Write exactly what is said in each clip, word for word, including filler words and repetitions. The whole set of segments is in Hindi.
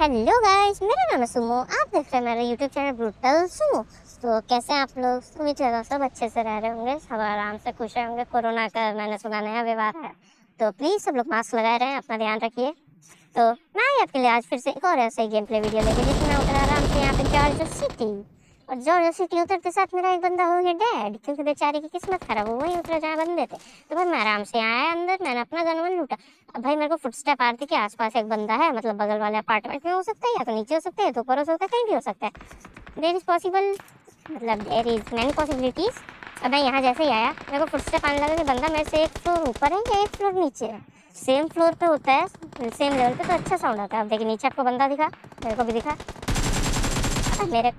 हेलो गाइस, मेरा नाम है सुमो। आप देख रहे हैं मेरा यूट्यूब चैनल ब्रूटल सुमो। तो कैसे आप लोग? उम्मीद करता हूँ सब अच्छे से रह रहे होंगे, सब आराम से खुश रहे होंगे। कोरोना का मैंने सुना नया व्यवहार है, तो प्लीज़ सब लोग मास्क लगाए रहें, अपना ध्यान रखिए। तो मैं आपके लिए आज फिर से एक और ऐसा ही गेम प्ले वीडियो लेके जिसमें उतरा आराम से यहाँ पे जॉर्जिया सिटी, और जॉर्जिया सिटी उतरते साथ मेरा एक बंदा हो गया डेड, क्योंकि बेचारे की किस्मत खराब हो, वही उतरा जहाँ बंदे थे। तो भाई मैं आराम से यहाँ आया अंदर, मैंने अपना गन वन लूटा। अब भाई मेरे को फुटस्टेप आती के आसपास एक बंदा है, मतलब बगल वाले अपार्टमेंट में हो सकता है, या तो नीचे हो सकता है, तो ऊपर हो सकता है, कहीं भी हो सकता है। देयर इज पॉसिबल, मतलब देयर इज मैनी पॉसिबिलिटीज। अब मैं यहाँ जैसे ही आया, मेरे को फुटस्टेप आने लगा कि बंदा मेरे से एक फ्लोर ऊपर है या एक फ्लोर नीचे है। सेम फ्लोर पे होता है, सेम लेवल पे, तो अच्छा साउंड आता है। अब देखिए नीचे आपको बंदा दिखा, मेरे को भी दिखा, मेरे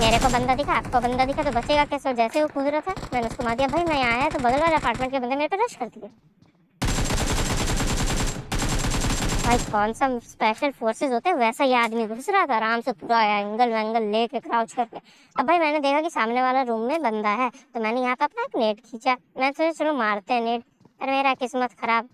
मेरे को बंदा दिखा, आपको बंदा दिखा, तो बचेगा कैसे? जैसे वो कूद रहा था मैंने उसको मार दिया। भाई मैं आया तो बगल वाले अपार्टमेंट के बंदे मेरे पे रश कर दिए। भाई कौन सा स्पेशल फोर्सेस होते हैं, वैसा ये आदमी घुस रहा था आराम से, पूरा एंगल वेंगल ले के क्राउच करके। अब भाई मैंने देखा कि सामने वाला रूम में बंदा है, तो मैंने यहाँ पे अपना एक नेट खींचा। मैं सोचा चलो मारते हैं नेट, पर मेरा किस्मत खराब,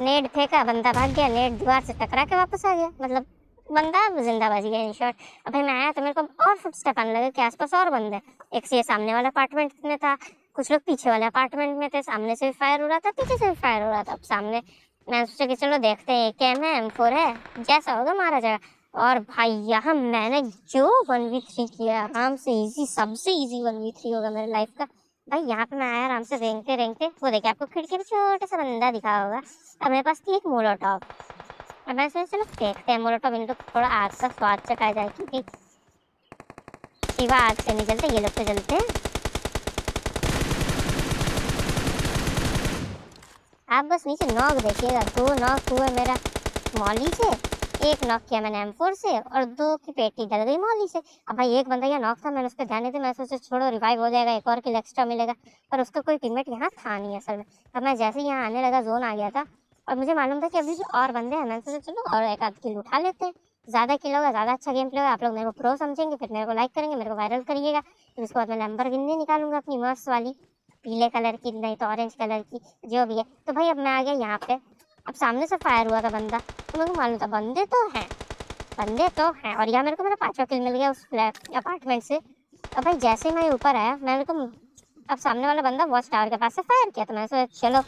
नेट फेंका, बंदा भाग गया, नेट दीवार से टकरा के वापस आ गया, मतलब बंदा जिंदा बच गया इन शॉर्ट। अब भाई मैं आया तो मेरे को और फुटस्टेप आने लगे कि आसपास और बंदे। एक से ये सामने वाला अपार्टमेंट में था, कुछ लोग पीछे वाले अपार्टमेंट में थे, सामने से भी फायर हो रहा था, पीछे से भी फायर हो रहा था। अब सामने मैं सोचा कि चलो देखते हैं, एकेएम है, एम फोर है, जैसा होगा मारा जाएगा। और भाई यहाँ मैंने जो वन वी थ्री किया आराम से, ईजी, सबसे ईजी वन वी थ्री होगा मेरे लाइफ का। भाई यहाँ पे मैं आया आराम से रेंगते रेंगते, वो देखिए आपको खिड़की में छोटा सा बंदा दिखा होगा। अब मेरे पास थी एक मोलोटॉप, और मैं सोचा चलो देखते हैं मोलोटॉप इनको थोड़ा आग का स्वाद चखा जाए, क्योंकि सिवा आग से नहीं जलते ये लोग, तो जलते हैं। आप बस नीचे नॉक देखिएगा, दो नॉक हुआ मेरा मॉली से, एक नॉक किया मैंने एम फोर से, और दो की पेटी डल गई मौली से। अब भाई एक बंदा यहाँ नॉक था, मैंने उस पर ध्यान नहीं दिया, मैं सोचा छोड़ो रिवाइव हो जाएगा, एक और किल एक्स्ट्रा मिलेगा, पर उसका कोई टीममेट यहाँ था नहीं असल में। अब मैं जैसे ही यहाँ आने लगा, जोन आ गया था, और मुझे मालूम था कि अभी जो और बंदे हैं, मैंने सोचा चलो और एक आध किल उठा लेते हैं, ज़्यादा किल होगा ज़्यादा अच्छा गेम प्ले होगा। आप लोग मेरे को प्रो समझेंगे, फिर मेरे को लाइक करेंगे, मेरे को वायरल करिएगा। फिर उसके बाद मैं लैम्बोर्गिनी निकालूंगा अपनी मस्त वाली, पीले कलर की नहीं तो ऑरेंज कलर की, जो भी है। तो भाई अब मैं आ गया यहाँ पे, अब सामने से फायर हुआ था बंदा, तो मेरे को मालूम था बंदे तो हैं, बंदे तो हैं, और यहाँ मेरे को मेरा पाँचवा किल मिल गया उस फ्लैट अपार्टमेंट से। अब भाई जैसे ही मैं ऊपर आया, मेरे को अब सामने वाला बंदा वॉच टावर के पास से फायर किया, तो मैंने सोचा चलो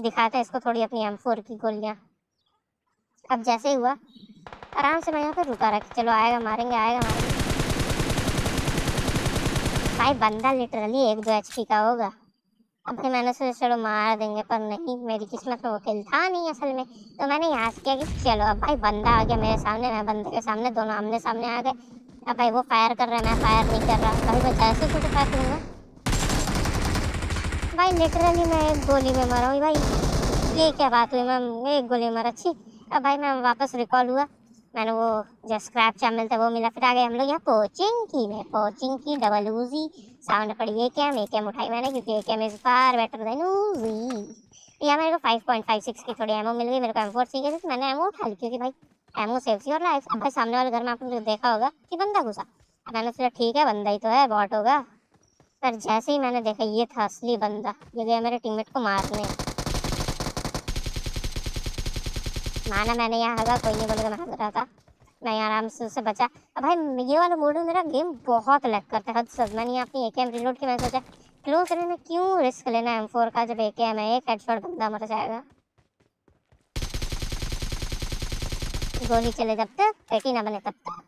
दिखाते हैं इसको थोड़ी अपनी एम फोर की गोलियाँ। अब जैसे ही हुआ आराम से मैं यहाँ पर रुका रखा, चलो आएगा मारेंगे, आएगा मारेंगे। भाई बंदा लिटरली एक दो एच पी का होगा। अब भाई मैंने सोचा चलो मार देंगे, पर नहीं, मेरी किस्मत में वो किल था नहीं असल में। तो मैंने यहाँ से किया कि चलो, अब भाई बंदा आ गया मेरे सामने, मैं बंदे के सामने, दोनों आमने सामने आ गए। अब भाई वो फायर कर रहा है, मैं फायर नहीं कर रहा। भाई मैं जैसे छोटे फायर करूँगा, भाई लिटरली मैं एक गोली में मरा हूँ। भाई ये क्या बात हुई, मैं एक गोली में मरा, अच्छी। अब भाई मैं वापस रिकॉल हुआ, मैंने वो जो स्क्रैप चाम मिलता है वो मिला। फिर आ गए हम लोग यहाँ कोचिंग की में, कोचिंग की डबल ऊजी साउंड पड़ी, एक एम एक एम उठाई मैंने, क्योंकि एक M is far better than Uzi. यहाँ मेरे को फाइव पॉइंट फाइव सिक्स की थोड़ी एमओ मिल गई, मेरे को एम फोर सी गई, मैंने एमओ उठा ली, क्योंकि भाई एमओ सेव सी और लाइफ। अब भाई सामने वाले घर में आपने देखा होगा कि बंदा घुसा, मैंने सोचा ठीक है बंदा ही तो है, बॉट होगा। पर जैसे ही मैंने देखा ये था असली बंदा, ये गया मेरे टीममेट को मारने। माना मैंने यहाँ हगा, कोई नहीं बोलेगा मैं हग रहा था, मैं यहाँ आराम से उससे बचा। अब भाई ये वाला मोड में मेरा गेम बहुत लग करता है हद से। मैंने यहाँ अपनी ए के एम रिलोड की, मैंने सोचा क्लोज करने में क्यों रिस्क लेना एम फोर का, जब ए के एम है, एक हेडशॉट बंदा मर जाएगा, गोली चले जब तक पेटी ना बने तब तक,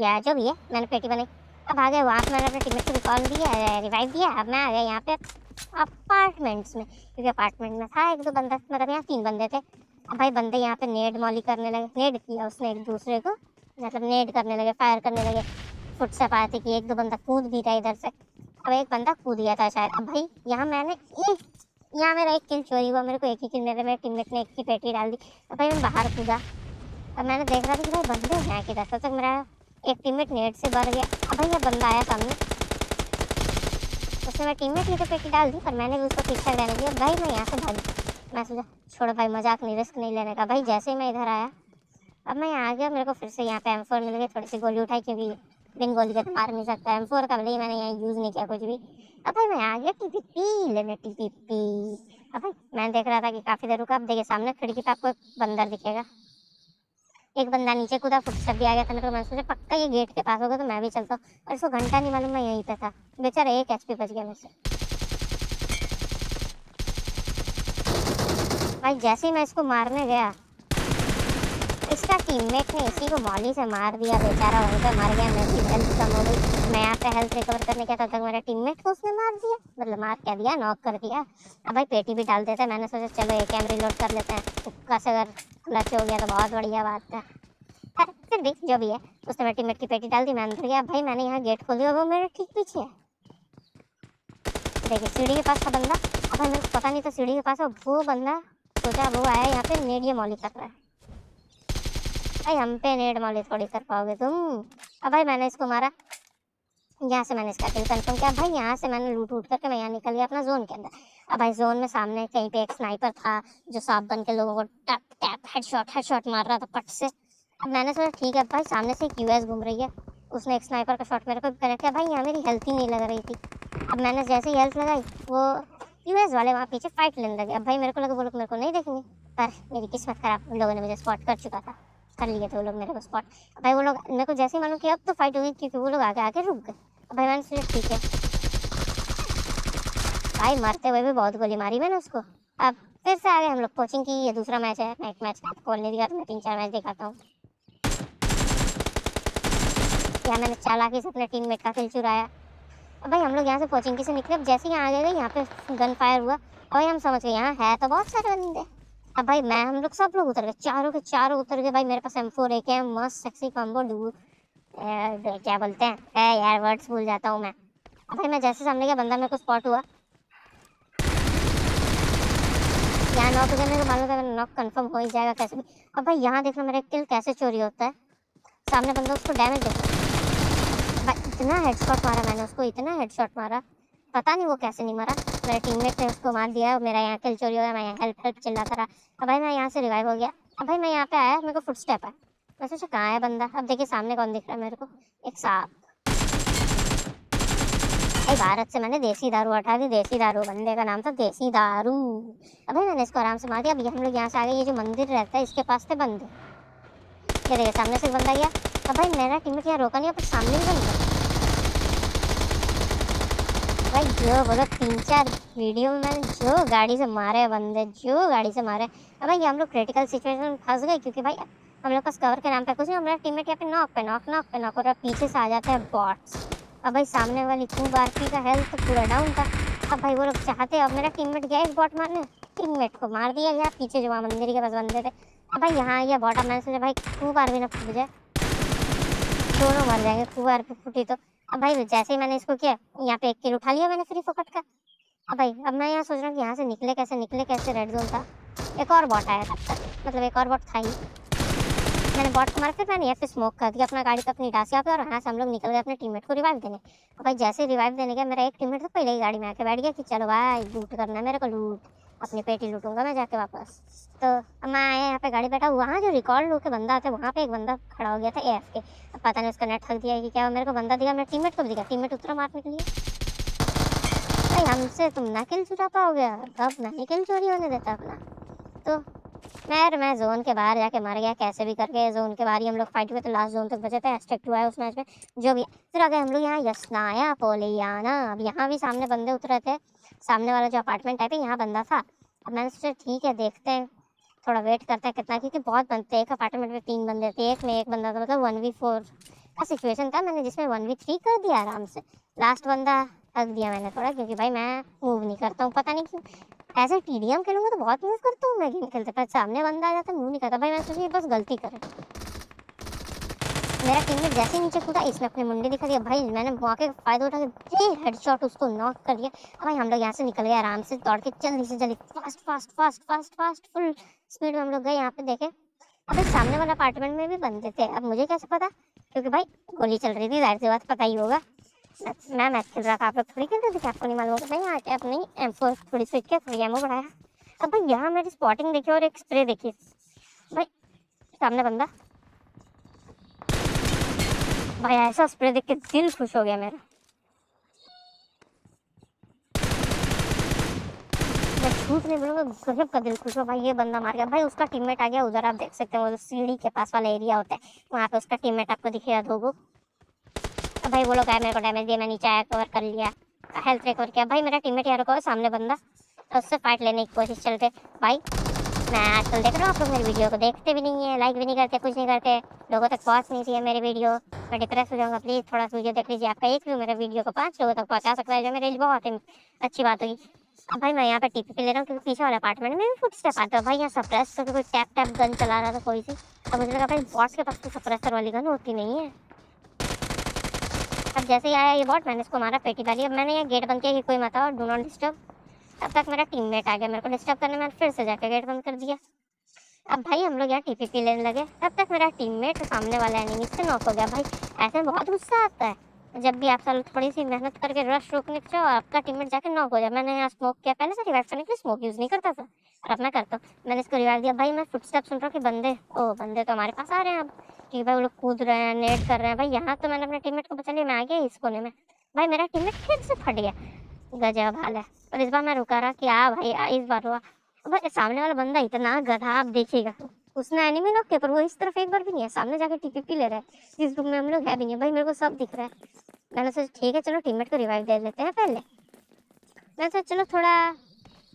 या जो भी है। मैंने पेटी बनाई, अब आ गया वहाँ पर, मैंने अपने टीममेट को रिकॉल दिया, रिवाइव दिया। अब मैं आ गया यहाँ पे अपार्टमेंट्स में, क्योंकि अपार्टमेंट में था एक दो बंदा, मतलब यहाँ तीन बंदे थे। अब भाई बंदे यहाँ पे नेड मॉली करने लगे, नेड किया उसने एक दूसरे को, मतलब नेड करने लगे, फायर करने लगे। फुट से पाते कि एक दो बंदा कूद भी था इधर से, अब एक बंदा कूद गया था शायद। अब भाई यहाँ मैंने एक, यहाँ मेरा एक किल चोरी हुआ, मेरे को एक ही किल मेरे मेरे टीममेट ने एक की पेटी डाल दी। अब भाई मैं बाहर कूदा, अब मैंने देख रहा था कि भाई बंदे हैं किधर, तब तक मेरा एक टीममेट नेड से भर गया। अब भाई यह बंदा आया सामने, उसने मेरे टीममेट ने तो पेटी डाल दी, पर मैंने भी उसको पीछा डालने दिया। भाई मैं यहाँ से भागी, मैं सोचा छोड़ो भाई मजाक नहीं, रिस्क नहीं लेने का। भाई जैसे ही मैं इधर आया, अब मैं यहाँ आ गया, मेरे को फिर से यहाँ पे एम फोर मिल गई, थोड़ी सी गोली उठाई, क्योंकि बिन गोली का तो मार नहीं सकता एम फोर का, भले ही मैंने यहाँ यूज़ नहीं किया कुछ भी। अब भाई मैं आ गया टी पी पी लेने, टी पी पी। अब भाई मैं देख रहा था कि काफ़ी देर रुका, अब देखिए सामने खिड़की पे आपको एक बंदर दिखेगा, एक बंदा नीचे कूदा, फुटस्टेप भी आ गया थंडर मैन से, पक्का ये गेट के पास होगा तो मैं भी चलता हूँ। और इसको घंटा नहीं मालूम मैं यहीं पे था, बेचारा एक एचपी बच गया मुझसे। भाई जैसे ही मैं इसको मारने गया, इसका टीममेट ने इसी को मौली से मार दिया, बेचारा वहीं पे मर गया। मेरी हेल्थ कम हो गई, मैं यहाँ पे हेल्थ रिकवर करने गया था तब तक मेरा टीममेट को उसने मार दिया, मतलब मार क्या दिया, नॉक कर दिया। अब भाई पेटी भी डाल देते हैं, मैंने सोचा चलो एक एम रिलोड कर लेते हैं, उक्का से अगर क्लच हो गया तो बहुत बढ़िया बात है। अरे फिर भी जो भी है, उसने मेरे टीममेट की पेटी डाल दी, मैं अंदर गया। भाई मैंने यहाँ गेट खोल दिया, वो मेरे ठीक पीछे है। देखिए सीढ़ी के पास का बंदा, अब भाई मेरे को पता नहीं था सीढ़ी के पास वो बंदा, सोचा वो आया यहाँ पे नेड ये मौली कर रहा है। भाई हम पे नेट मौली थोड़ी कर पाओगे तुम। अब भाई मैंने इसको मारा, यहाँ से मैंने इसका किल कंफर्म किया। भाई यहाँ से मैंने लूट लूट करके मैं यहाँ निकल गया अपना जोन के अंदर। अब भाई जोन में सामने कहीं पे एक स्नाइपर था जो सांप बन के लोगों को टैप टैप हेडशॉट हेडशॉट मार रहा था पट से। अब मैंने सोचा ठीक है, भाई सामने से एक यूएस घूम रही है, उसने एक स्नाइपर का शॉट मेरे को कनेक्ट किया। भाई यहाँ मेरी हेल्थ ही नहीं लग रही थी। अब मैंने जैसे ही हेल्थ लगाई, वो यूएस वाले वहाँ पीछे फाइट लेने लगे। अब भाई मेरे को लगा वो लोग मेरे को नहीं देखेंगे, पर मेरी किस्मत खराब, उन लोगों ने मुझे स्पॉट कर चुका था, कर लिए थे वो लोग मेरे को स्पॉट। भाई वो लोग मेरे को जैसे ही मालूम कि अब तो फाइट हुई, क्योंकि वो लोग आगे आके रुक गए। भाई मैंने सोचा ठीक है, भाई मरते हुए भी बहुत गोली मारी मैंने उसको। अब फिर से आ गए हम लोग कोचिंग की, ये दूसरा मैच है, नाइट मैच खोलने दिया तो मैं तीन चार मैच दिखाता हूँ। यहाँ मैंने चालाकी से अपने टीम मेट का किल चुराया। अब भाई हम लोग यहाँ से कोचिंग की से निकले। अब जैसे ही यहाँ आ गए, यहाँ पे गन फायर हुआ, और हम समझ गए यहाँ है तो बहुत सारे बंदे। अब भाई मैं हम लोग सब लोग उतर गए, चारों के चारों उतर गए। भाई मेरे पास एम फोर ए के है, मस्त सेक्सी कॉम्बो डू, क्या बोलते हैं ए यार, वर्ड्स भूल जाता हूँ मैं। अब भाई मैं जैसे सामने का बंदा मेरे को स्पॉट हुआ, यहाँ नॉक हो गया, मेरे को मालूम था नॉक कंफर्म हो ही जाएगा कैसे भी। अब भाई यहाँ देखना मेरा किल कैसे चोरी होता है, सामने बंदा उसको डैमेज देता। भाई इतना हेडशॉट मारा मैंने उसको, इतना हेडशॉट मारा, पता नहीं वो कैसे नहीं मरा। मेरे टीममेट ने उसको मार दिया, मेरा यहाँ किल चोरी हो गया। मैं यहाँ हेल्प हेल्प चिल्ला कर रहा। अब भाई मैं यहाँ से रिवाइव हो गया। अब भाई मैं यहाँ पे आया, मेरे को फुटस्टेप आया, मैं सोचा कहाँ है बंदा। अब देखिए सामने कौन दिख रहा है मेरे को, एक सांप। भाई भारत से मैंने देसी दारू हटा दी, देसी दारू, बंदे का नाम था देसी दारू। अब भाई मैंने इसको आराम से मार दिया। अब हम लोग यहाँ से आ गए, ये जो मंदिर रहता है इसके पास थे बंदे, ये देखिए सामने से बंदा गया। अब भाई मेरा टीममेट यहाँ रोका नहीं, पर सामने भी बंदा। भाई जो बोलो तीन चार वीडियो में मैंने जो गाड़ी से मारे बंदे, जो गाड़ी से मारे। अब भाई हम लोग क्रिटिकल सिचुएशन में फंस गए, क्योंकि भाई हम लोग पास कवर के नाम पे कुछ नहीं। हमारा टीममेट यहाँ पे नॉक पे नॉक नॉक पे नॉक हो रहा, पीछे से आ जाता है बॉट्स। अब भाई सामने वाली खूब आरपी का हेल्थ पूरा डाउन था। अब भाई वो लोग चाहते, अब मेरा टीममेट गया एक बॉट मारने, टीममेट को मार दिया गया पीछे, जो वहाँ मंदिर के पास बंदे थे। अब भाई यहाँ यह बॉट, अब मैंने सोचा भाई खूब आरपी ना फूट जाए, दोनों मर जाएंगे, खूब आरपी फूटी तो। अब भाई जैसे ही मैंने इसको किया, यहाँ पे एक किल उठा लिया मैंने फ्री फोकट का। अब भाई अब मैं यहाँ सोच रहा हूँ कि यहाँ से निकले कैसे निकले कैसे, रेड जोन था। एक और बॉट आया तब तक, मतलब एक और बॉट था ही। मैंने बॉट को मार कर, मैंने यहाँ पे स्मोक कर दिया अपना गाड़ी का अपनी डासिया पे, और यहाँ से हम लोग निकल गए अपने टीममेट को रिवाइव देने। अब भाई जैसे रिवाइव देने गया, मेरा एक टीममेट तो पहले ही गाड़ी में आके बैठ गया कि चलो भाई लूट करना है मेरे को, लूट अपनी पेटी लूटूंगा मैं जाके वापस। तो मैं आया यहाँ पे गाड़ी बैठा, वहाँ जो रिकॉर्ड होकर बंदा आता है वहाँ पे एक बंदा खड़ा हो गया था एएफ के। अब पता नहीं उसका नेट थक दिया कि क्या, मेरे को बंदा दिखा, मेरे टीममेट को भी दिखा, टीममेट उतरा मारने के लिए। भाई हमसे तुम ना किल चुरा पाओगे, अब नहीं किल चोरी होने देता अपना। तो मैं मैं जोन के बाहर जाके मर गया कैसे भी करके। जोन के बाहर ही हम लोग फाइट हुए, तो लास्ट जोन तक बचे थे। हैशटैग टू आया उस मैच में, जो भी फिर आ गए हम लोग यहाँ यसनाया पोलियाना। अब यहाँ भी सामने बंदे उतरे थे, सामने वाला जो अपार्टमेंट टाइप है यहाँ बंदा था। अब मैंने सोचा ठीक है देखते हैं, थोड़ा वेट करते हैं कितना, क्योंकि बहुत बंदे थे, एक अपार्टमेंट में तीन बंदे थे, एक में एक बंदा था, मतलब वन वी फोर का सिचुएशन था, मैंने जिसमें वन वी थ्री कर दिया आराम से। लास्ट बंदा रख दिया मैंने थोड़ा, क्योंकि भाई मैं मूव नहीं करता हूँ, पता नहीं क्यों। ऐसे टी डी एम खेलूँगा तो बहुत मूव करता हूँ मैं गेम खेलते, पर सामने बंदा आ जाता मूव नहीं करता। भाई मैं सोचिए बस गलती करे, मेरा टीममेट जैसे ही नीचे कूदा, इसने अपनी मुंडी दिखा दिया। भाई मैंने मौके का फायदा उठा के हेडशॉट उसको नॉक कर दिया। अब भाई हम लोग यहाँ से निकल गए आराम से, दौड़ के जल्दी से जल्दी fast fast fast fast fast full speed में हम लोग गए। यहाँ पे देखे अब सामने वाला अपार्टमेंट में भी बंदे थे। अब मुझे कैसे पता, क्योंकि भाई गोली चल रही थी, जाहिर सी बात पता ही होगा। मैं मैच खेल रहा था, आप लोग थोड़ी खेल रहे थे, आपको नहीं मालूम होगा। भाई यहाँ के अपनी एम फोर थोड़ी स्विच किया, थोड़ी एमओ बढ़ाया। अब भाई यहाँ मेरी स्पॉटिंग देखी और एक स्प्रे देखी। भाई सामने बंदा, भाई ऐसा स्प्रे देख के दिल खुश हो गया मेरा। घुस नहीं बोलूंगा, गजब का दिल खुश हो भाई, ये बंदा मार गया भाई। उसका टीममेट आ गया उधर, आप देख सकते हो सीढ़ी के पास वाला एरिया होता है, वहाँ पे उसका टीममेट आपको दिखेगा दो गो। अब भाई वो लोग आया, मेरे को डैमेज दिया, मैं नीचे आया, कवर कर लिया, हेल्थ रिकवर किया। भाई मेरा टीममेट यार को सामने बंदा, तो उससे फाइट लेने की कोशिश चलते भाई। मैं आजकल देख रहा हूँ आप लोग मेरी वीडियो को देखते भी नहीं है, लाइक भी नहीं करते, कुछ नहीं करते, लोगों तक पहुँच नहीं रही है मेरी वीडियो। मैं डिप्रेस हो जाऊँगा, प्लीज़ थोड़ा सा वीडियो देख लीजिए। आपका एक व्यू मेरे वीडियो को पाँच लोगों तक पहुँचा सकता है, जो मेरे लिए बहुत ही अच्छी बात होगी। अब भाई मैं यहाँ पे टीपी पे ले रहा हूँ, क्योंकि पीछे वाले अपार्टमेंट में भी फुटस्टेप आते हो भाई। यहाँ सप्रेस करके कोई टैप टैप गन चला रहा था कोई सी, तो मुझे लगा भाई बॉट्स के पास तो सप्रेसर वाली गन होती नहीं है। अब जैसे ही आया ये बॉट, मैंने इसको मारा पेटी डाली। अब मैंने यहाँ गेट बंद किया कि कोई मत आओ, डू नॉट डिस्टर्ब। तब तक मेरा टीममेट आ गया मेरे को डिस्टर्ब करने, मैंने फिर से जाकर गेट बंद कर दिया। अब भाई हम लोग यहाँ टीपीपी लेने लगे, तब तक मेरा टीममेट सामने वाला एनिमी से नॉक हो गया। भाई ऐसे में बहुत गुस्सा आता है, जब भी आप सालों थोड़ी सी मेहनत करके रश रोकने चाहो और आपका टीममेट जाके नॉक हो जाए। मैंने यहाँ स्मोक किया, पहले से रिवाइव करने के लिए स्मोक यूज़ नहीं करता था, और अब मैं करता हूँ। मैंने इसको रिवाइव दिया। भाई मैं फुटस्टेप सुन रहा हूँ कि बंदे ओ बंदे तो हमारे पास आ रहे हैं, अब क्योंकि भाई वो लोग कूद रहे हैं, नेट कर रहे हैं। भाई यहाँ तो मैंने अपने टीममेट को बचा लिया, मैं आ गया इस कोने में। भाई मेरा टीममेट फिर से फट गया, गजब हाल है। और इस बार मैं रुका रहा कि आ भाई आ, इस बार हुआ भाई। सामने वाला बंदा इतना गधा, आप देखिएगा उसने एनिमी नॉक किया, पर वो इस तरफ एक बार भी नहीं है, सामने जाके टीपीपी ले रहा है, जिस रूम में हम लोग है भी नहीं। भाई मेरे को सब दिख रहा है। मैंने सोचा ठीक है चलो टीममेट को रिवाइव दे देते हैं पहले। मैंने सोचा चलो थोड़ा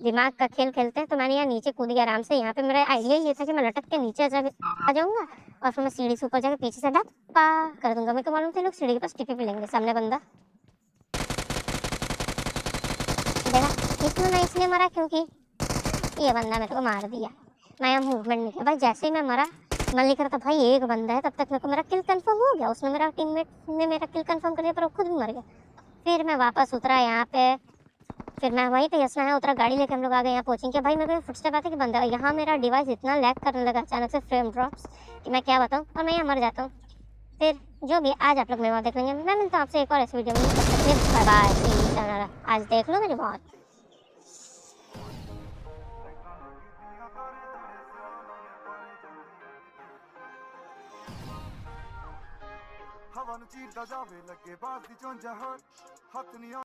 दिमाग का खेल खेलते हैं, तो मैंने यहाँ नीचे कूद गया आराम से। यहाँ पे मेरा आइडिया ये था कि मैं लटक के नीचे आ जाऊँगा और फिर मैं सीढ़ी से ऊपर जाकर पीछे से धप्पा कर दूंगा। मेरे को मालूम था लोग सीढ़ी के पास टीपीपी लेंगे, सामने बंदा। इसमें मैं इसलिए मरा क्योंकि ये बंदा मेरे को मार दिया, मैं यहाँ मूवमेंट नहीं किया। भाई जैसे ही मैं मरा, मैं लिख रहा था भाई एक बंदा है, तब तक मेरे को मेरा किल कंफर्म हो गया। उसने मेरा टीममेट ने मेरा किल कंफर्म कर दिया, पर वो खुद भी मर गया। फिर मैं वापस उतरा यहाँ पे, फिर मैं वहीं पे यसना है उतरा, गाड़ी लेके हम लोग आ गए यहाँ कोचिंग के। भाई मेरे को फुटस्टेप आते कि बंदा, यहाँ मेरा डिवाइस इतना लैग करने लगा अचानक से, फ्रेम ड्रॉप्स, कि मैं क्या बताऊँ, और मैं यहाँ मर जाता हूँ। फिर जो भी आज आप लोग मेरे वहाँ देख लेंगे, मैं मिलता हूँ आपसे एक और ऐसी वीडियो में। आज देख लो मेरी बहुत। हवा नू चीरदा जावे लगे बाज दी झोंझा, हर हथ नी।